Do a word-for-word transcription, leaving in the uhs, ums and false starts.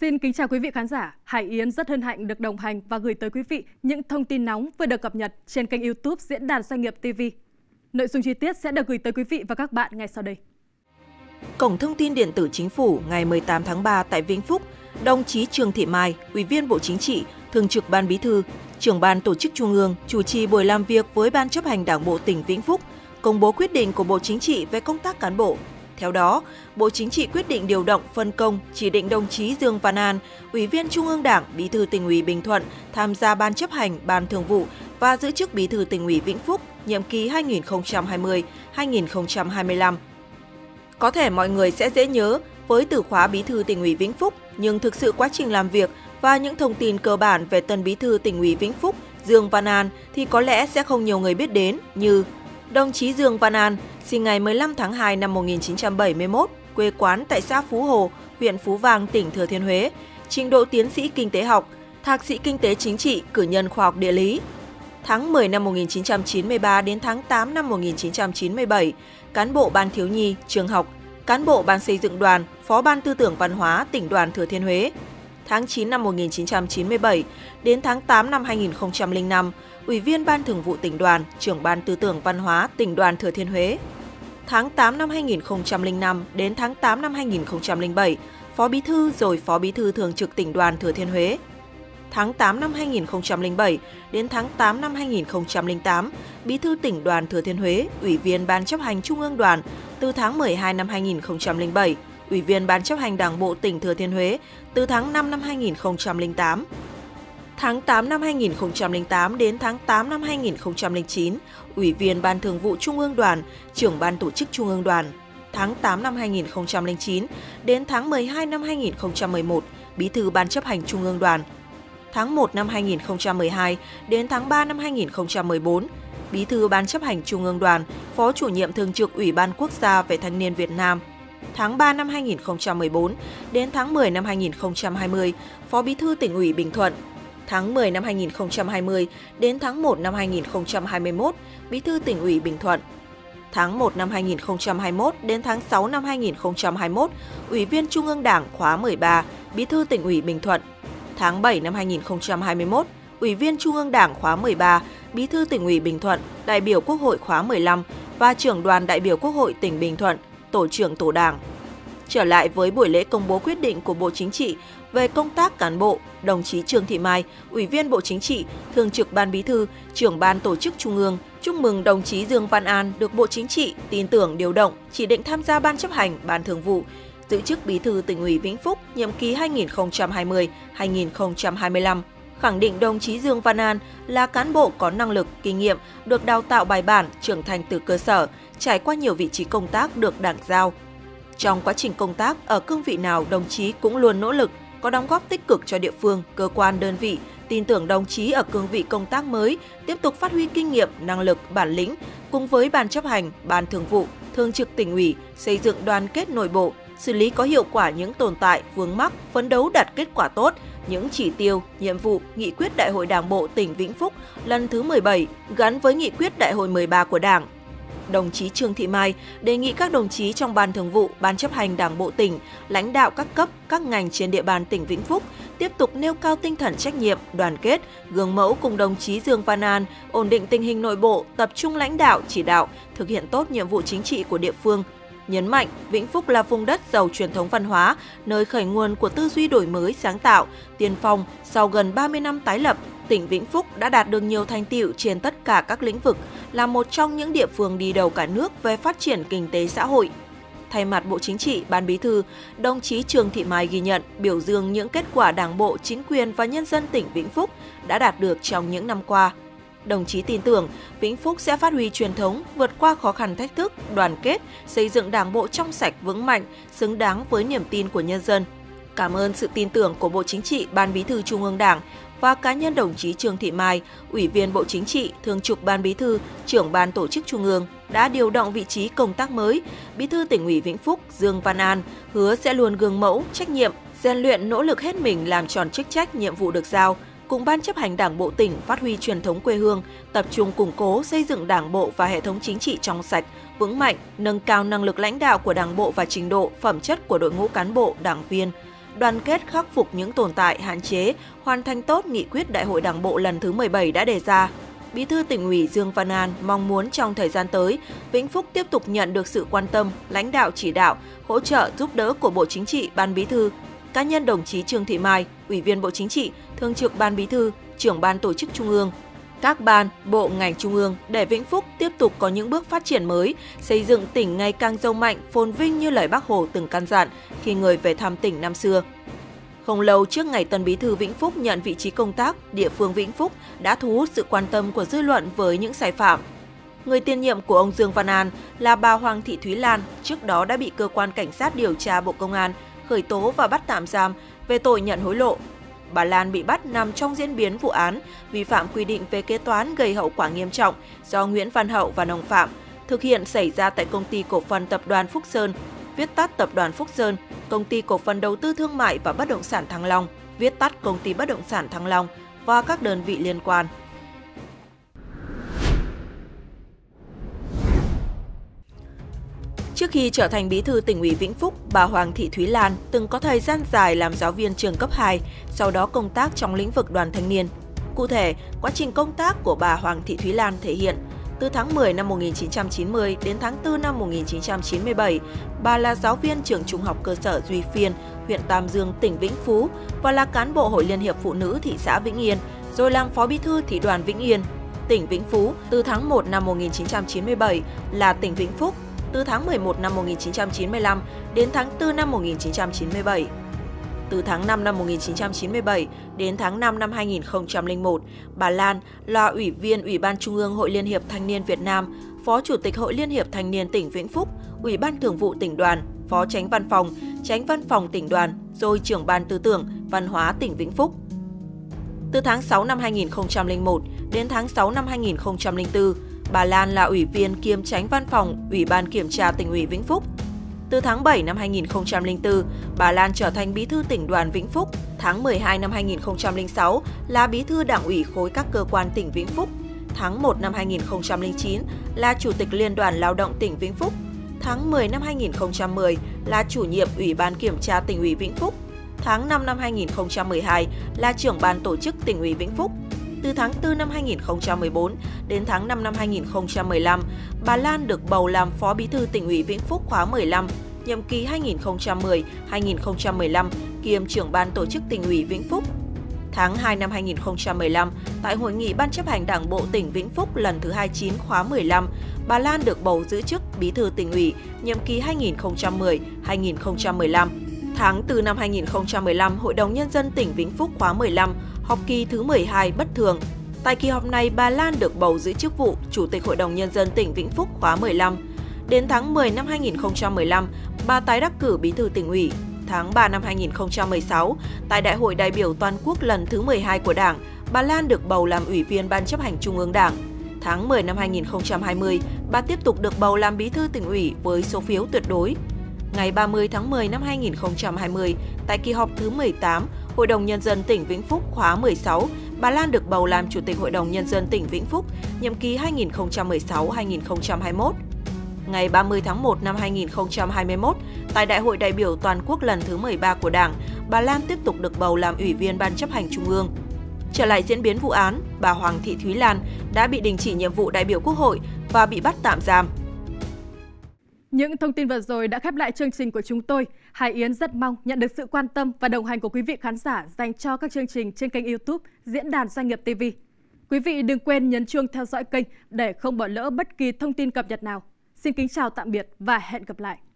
Xin kính chào quý vị khán giả, Hải Yến rất hân hạnh được đồng hành và gửi tới quý vị những thông tin nóng vừa được cập nhật trên kênh YouTube Diễn đàn Doanh nghiệp ti vi. Nội dung chi tiết sẽ được gửi tới quý vị và các bạn ngay sau đây. Cổng thông tin điện tử chính phủ ngày mười tám tháng ba tại Vĩnh Phúc, đồng chí Trương Thị Mai, Ủy viên Bộ Chính trị, Thường trực Ban Bí thư, Trưởng ban Tổ chức Trung ương chủ trì buổi làm việc với Ban Chấp hành Đảng bộ tỉnh Vĩnh Phúc, công bố quyết định của Bộ Chính trị về công tác cán bộ. Theo đó, Bộ Chính trị quyết định điều động, phân công, chỉ định đồng chí Dương Văn An, Ủy viên Trung ương Đảng, Bí thư Tỉnh ủy Bình Thuận tham gia Ban Chấp hành, Ban Thường vụ và giữ chức Bí thư Tỉnh ủy Vĩnh Phúc nhiệm kỳ hai nghìn không trăm hai mươi đến hai nghìn không trăm hai mươi lăm. Có thể mọi người sẽ dễ nhớ với từ khóa Bí thư Tỉnh ủy Vĩnh Phúc, nhưng thực sự quá trình làm việc và những thông tin cơ bản về tân Bí thư Tỉnh ủy Vĩnh Phúc Dương Văn An thì có lẽ sẽ không nhiều người biết đến, như đồng chí Dương Văn An sinh ngày mười lăm tháng hai năm một nghìn chín trăm bảy mươi mốt, quê quán tại xã Phú Hồ, huyện Phú Vang, tỉnh Thừa Thiên Huế, trình độ tiến sĩ kinh tế học, thạc sĩ kinh tế chính trị, cử nhân khoa học địa lý. Tháng mười năm một nghìn chín trăm chín mươi ba đến tháng tám năm một nghìn chín trăm chín mươi bảy, cán bộ Ban Thiếu nhi, trường học, cán bộ Ban Xây dựng đoàn, Phó Ban Tư tưởng Văn hóa, tỉnh đoàn Thừa Thiên Huế. Tháng chín năm một nghìn chín trăm chín mươi bảy đến tháng tám năm hai nghìn không trăm linh năm, Ủy viên Ban Thường vụ Tỉnh đoàn, Trưởng ban Tư tưởng Văn hóa, Tỉnh đoàn Thừa Thiên Huế. Tháng tám năm hai nghìn không trăm linh năm đến tháng tám năm hai nghìn không trăm linh bảy, Phó Bí thư rồi Phó Bí thư Thường trực Tỉnh đoàn Thừa Thiên Huế. Tháng tám năm hai nghìn không trăm linh bảy đến tháng tám năm hai nghìn không trăm linh tám, Bí thư Tỉnh đoàn Thừa Thiên Huế, Ủy viên Ban Chấp hành Trung ương Đoàn từ tháng mười hai năm hai nghìn không trăm linh bảy, Ủy viên Ban Chấp hành Đảng bộ tỉnh Thừa Thiên Huế từ tháng năm năm hai nghìn không trăm linh tám. Tháng tám năm hai nghìn không trăm linh tám đến tháng tám năm hai nghìn không trăm linh chín, Ủy viên Ban Thường vụ Trung ương Đoàn, Trưởng ban Tổ chức Trung ương Đoàn. Tháng tám năm hai nghìn không trăm linh chín đến tháng mười hai năm hai nghìn không trăm mười một, Bí thư Ban Chấp hành Trung ương Đoàn. Tháng một năm hai nghìn không trăm mười hai đến tháng ba năm hai nghìn không trăm mười bốn, Bí thư Ban Chấp hành Trung ương Đoàn, Phó Chủ nhiệm Thường trực Ủy ban Quốc gia về Thanh niên Việt Nam. Tháng ba năm hai nghìn không trăm mười bốn đến tháng mười năm hai nghìn không trăm hai mươi, Phó Bí thư Tỉnh ủy Bình Thuận. Tháng mười năm hai nghìn không trăm hai mươi đến tháng một năm hai nghìn không trăm hai mươi mốt, Bí thư Tỉnh ủy Bình Thuận. Tháng một năm hai nghìn không trăm hai mươi mốt đến tháng sáu năm hai nghìn không trăm hai mươi mốt, Ủy viên Trung ương Đảng khóa mười ba, Bí thư Tỉnh ủy Bình Thuận. Tháng bảy năm hai nghìn không trăm hai mươi mốt, Ủy viên Trung ương Đảng khóa mười ba, Bí thư Tỉnh ủy Bình Thuận, đại biểu Quốc hội khóa mười lăm và Trưởng đoàn đại biểu Quốc hội tỉnh Bình Thuận, Tổ trưởng Tổ đảng. Trở lại với buổi lễ công bố quyết định của Bộ Chính trị về công tác cán bộ, đồng chí Trương Thị Mai, Ủy viên Bộ Chính trị, Thường trực Ban Bí thư, Trưởng ban Tổ chức Trung ương, chúc mừng đồng chí Dương Văn An được Bộ Chính trị tin tưởng điều động, chỉ định tham gia Ban Chấp hành, Ban Thường vụ, giữ chức Bí thư Tỉnh ủy Vĩnh Phúc nhiệm kỳ hai nghìn không trăm hai mươi đến hai nghìn không trăm hai mươi lăm. Khẳng định đồng chí Dương Văn An là cán bộ có năng lực, kinh nghiệm, được đào tạo bài bản, trưởng thành từ cơ sở, trải qua nhiều vị trí công tác được Đảng giao. Trong quá trình công tác, ở cương vị nào đồng chí cũng luôn nỗ lực, có đóng góp tích cực cho địa phương, cơ quan, đơn vị. Tin tưởng đồng chí ở cương vị công tác mới tiếp tục phát huy kinh nghiệm, năng lực, bản lĩnh, cùng với Ban Chấp hành, Ban Thường vụ, Thường trực Tỉnh ủy, xây dựng đoàn kết nội bộ, xử lý có hiệu quả những tồn tại, vướng mắc, phấn đấu đạt kết quả tốt, những chỉ tiêu, nhiệm vụ, nghị quyết Đại hội Đảng bộ tỉnh Vĩnh Phúc lần thứ mười bảy gắn với nghị quyết Đại hội mười ba của Đảng. Đồng chí Trương Thị Mai đề nghị các đồng chí trong Ban Thường vụ, Ban Chấp hành Đảng bộ tỉnh, lãnh đạo các cấp, các ngành trên địa bàn tỉnh Vĩnh Phúc tiếp tục nêu cao tinh thần trách nhiệm, đoàn kết, gương mẫu cùng đồng chí Dương Văn An, ổn định tình hình nội bộ, tập trung lãnh đạo, chỉ đạo, thực hiện tốt nhiệm vụ chính trị của địa phương. Nhấn mạnh, Vĩnh Phúc là vùng đất giàu truyền thống văn hóa, nơi khởi nguồn của tư duy đổi mới sáng tạo, tiên phong. Sau gần ba mươi năm tái lập, tỉnh Vĩnh Phúc đã đạt được nhiều thành tựu trên tất cả các lĩnh vực, là một trong những địa phương đi đầu cả nước về phát triển kinh tế xã hội. Thay mặt Bộ Chính trị, Ban Bí thư, đồng chí Trương Thị Mai ghi nhận, biểu dương những kết quả Đảng bộ, chính quyền và nhân dân tỉnh Vĩnh Phúc đã đạt được trong những năm qua. Đồng chí tin tưởng Vĩnh Phúc sẽ phát huy truyền thống, vượt qua khó khăn thách thức, đoàn kết, xây dựng Đảng bộ trong sạch vững mạnh, xứng đáng với niềm tin của nhân dân. Cảm ơn sự tin tưởng của Bộ Chính trị, Ban Bí thư Trung ương Đảng và cá nhân đồng chí Trương Thị Mai, Ủy viên Bộ Chính trị, Thường trực Ban Bí thư, Trưởng ban Tổ chức Trung ương đã điều động vị trí công tác mới. Bí thư Tỉnh ủy Vĩnh Phúc Dương Văn An hứa sẽ luôn gương mẫu, trách nhiệm, rèn luyện nỗ lực hết mình làm tròn chức trách nhiệm vụ được giao, cùng Ban Chấp hành Đảng bộ tỉnh phát huy truyền thống quê hương, tập trung củng cố xây dựng Đảng bộ và hệ thống chính trị trong sạch, vững mạnh, nâng cao năng lực lãnh đạo của Đảng bộ và trình độ, phẩm chất của đội ngũ cán bộ, đảng viên. đoàn kết khắc phục những tồn tại, hạn chế, hoàn thành tốt nghị quyết Đại hội Đảng bộ lần thứ mười bảy đã đề ra. Bí thư tỉnh ủy Dương Văn An mong muốn trong thời gian tới, Vĩnh Phúc tiếp tục nhận được sự quan tâm, lãnh đạo chỉ đạo, hỗ trợ giúp đỡ của Bộ Chính trị, Ban Bí thư, cá nhân đồng chí Trương Thị Mai, Ủy viên Bộ Chính trị, Thường trực Ban Bí thư, Trưởng Ban Tổ chức Trung ương, các ban, bộ, ngành Trung ương để Vĩnh Phúc tiếp tục có những bước phát triển mới, xây dựng tỉnh ngày càng giàu mạnh, phồn vinh như lời Bác Hồ từng căn dặn khi người về thăm tỉnh năm xưa. Không lâu trước ngày Tân Bí thư Vĩnh Phúc nhận vị trí công tác, địa phương Vĩnh Phúc đã thu hút sự quan tâm của dư luận với những sai phạm. Người tiền nhiệm của ông Dương Văn An là bà Hoàng Thị Thúy Lan, trước đó đã bị Cơ quan Cảnh sát điều tra Bộ Công an khởi tố và bắt tạm giam về tội nhận hối lộ. Bà Lan bị bắt nằm trong diễn biến vụ án vi phạm quy định về kế toán gây hậu quả nghiêm trọng do Nguyễn Văn Hậu và đồng phạm thực hiện xảy ra tại Công ty Cổ phần Tập đoàn Phúc Sơn, viết tắt Tập đoàn Phúc Sơn, Công ty Cổ phần Đầu tư Thương mại và Bất động sản Thăng Long, viết tắt Công ty Bất động sản Thăng Long và các đơn vị liên quan. Trước khi trở thành bí thư tỉnh ủy Vĩnh Phúc, bà Hoàng Thị Thúy Lan từng có thời gian dài làm giáo viên trường cấp hai, sau đó công tác trong lĩnh vực đoàn thanh niên. Cụ thể, quá trình công tác của bà Hoàng Thị Thúy Lan thể hiện từ tháng mười năm một nghìn chín trăm chín mươi đến tháng tư năm một nghìn chín trăm chín mươi bảy, bà là giáo viên trường trung học cơ sở Duy Phiên, huyện Tam Dương, tỉnh Vĩnh Phú và là cán bộ Hội Liên hiệp Phụ nữ thị xã Vĩnh Yên, rồi làm phó bí thư thị đoàn Vĩnh Yên, tỉnh Vĩnh Phú từ tháng một năm một nghìn chín trăm chín mươi bảy là tỉnh Vĩnh Phúc từ tháng mười một năm một nghìn chín trăm chín mươi lăm đến tháng tư năm một nghìn chín trăm chín mươi bảy. Từ tháng năm năm một nghìn chín trăm chín mươi bảy đến tháng năm năm hai nghìn không trăm lẻ một, bà Lan là Ủy viên Ủy ban Trung ương Hội Liên hiệp Thanh niên Việt Nam, Phó Chủ tịch Hội Liên hiệp Thanh niên tỉnh Vĩnh Phúc, Ủy ban Thường vụ tỉnh đoàn, Phó Chánh Văn phòng, Chánh Văn phòng tỉnh đoàn, rồi Trưởng Ban Tư tưởng, Văn hóa tỉnh Vĩnh Phúc. Từ tháng sáu năm hai nghìn không trăm lẻ một đến tháng sáu năm hai nghìn không trăm lẻ tư, bà Lan là Ủy viên kiêm Chánh Văn phòng Ủy ban Kiểm tra tỉnh ủy Vĩnh Phúc. Từ tháng bảy năm hai nghìn không trăm lẻ tư, bà Lan trở thành bí thư tỉnh đoàn Vĩnh Phúc. Tháng mười hai năm hai nghìn không trăm lẻ sáu là bí thư đảng ủy khối các cơ quan tỉnh Vĩnh Phúc. Tháng một năm hai nghìn không trăm lẻ chín là Chủ tịch Liên đoàn Lao động tỉnh Vĩnh Phúc. Tháng mười năm hai nghìn không trăm mười là chủ nhiệm Ủy ban Kiểm tra tỉnh ủy Vĩnh Phúc. Tháng năm năm hai nghìn không trăm mười hai là Trưởng Ban Tổ chức tỉnh ủy Vĩnh Phúc. Từ tháng tư năm hai nghìn không trăm mười bốn đến tháng năm năm hai nghìn không trăm mười lăm, bà Lan được bầu làm Phó Bí thư tỉnh ủy Vĩnh Phúc khóa mười lăm, nhiệm kỳ hai nghìn không trăm mười đến hai nghìn không trăm mười lăm, kiêm Trưởng Ban Tổ chức tỉnh ủy Vĩnh Phúc. Tháng hai năm hai nghìn không trăm mười lăm, tại Hội nghị Ban chấp hành Đảng bộ tỉnh Vĩnh Phúc lần thứ hai mươi chín khóa mười lăm, bà Lan được bầu giữ chức Bí thư tỉnh ủy, nhiệm kỳ hai nghìn không trăm mười đến hai nghìn không trăm mười lăm. Tháng tư năm hai nghìn không trăm mười lăm, Hội đồng Nhân dân tỉnh Vĩnh Phúc khóa mười lăm, họp kỳ thứ mười hai bất thường. Tại kỳ họp này, bà Lan được bầu giữ chức vụ Chủ tịch Hội đồng Nhân dân tỉnh Vĩnh Phúc khóa mười lăm. Đến tháng mười năm hai nghìn không trăm mười lăm, bà tái đắc cử Bí thư tỉnh ủy. Tháng ba năm hai nghìn không trăm mười sáu, tại Đại hội đại biểu toàn quốc lần thứ mười hai của Đảng, bà Lan được bầu làm Ủy viên Ban chấp hành Trung ương Đảng. Tháng mười năm hai nghìn không trăm hai mươi, bà tiếp tục được bầu làm Bí thư tỉnh ủy với số phiếu tuyệt đối. Ngày ba mươi tháng mười năm hai nghìn không trăm hai mươi, tại kỳ họp thứ mười tám, Hội đồng Nhân dân tỉnh Vĩnh Phúc khóa mười sáu, bà Lan được bầu làm Chủ tịch Hội đồng Nhân dân tỉnh Vĩnh Phúc, nhiệm kỳ hai nghìn không trăm mười sáu đến hai nghìn không trăm hai mươi mốt. Ngày ba mươi tháng một năm hai nghìn không trăm hai mươi mốt, tại Đại hội đại biểu toàn quốc lần thứ mười ba của Đảng, bà Lan tiếp tục được bầu làm Ủy viên Ban chấp hành Trung ương. Trở lại diễn biến vụ án, bà Hoàng Thị Thúy Lan đã bị đình chỉ nhiệm vụ đại biểu Quốc hội và bị bắt tạm giam. Những thông tin vừa rồi đã khép lại chương trình của chúng tôi. Hải Yến rất mong nhận được sự quan tâm và đồng hành của quý vị khán giả dành cho các chương trình trên kênh YouTube Diễn đàn Doanh nghiệp ti vi. Quý vị đừng quên nhấn chuông theo dõi kênh để không bỏ lỡ bất kỳ thông tin cập nhật nào. Xin kính chào tạm biệt và hẹn gặp lại!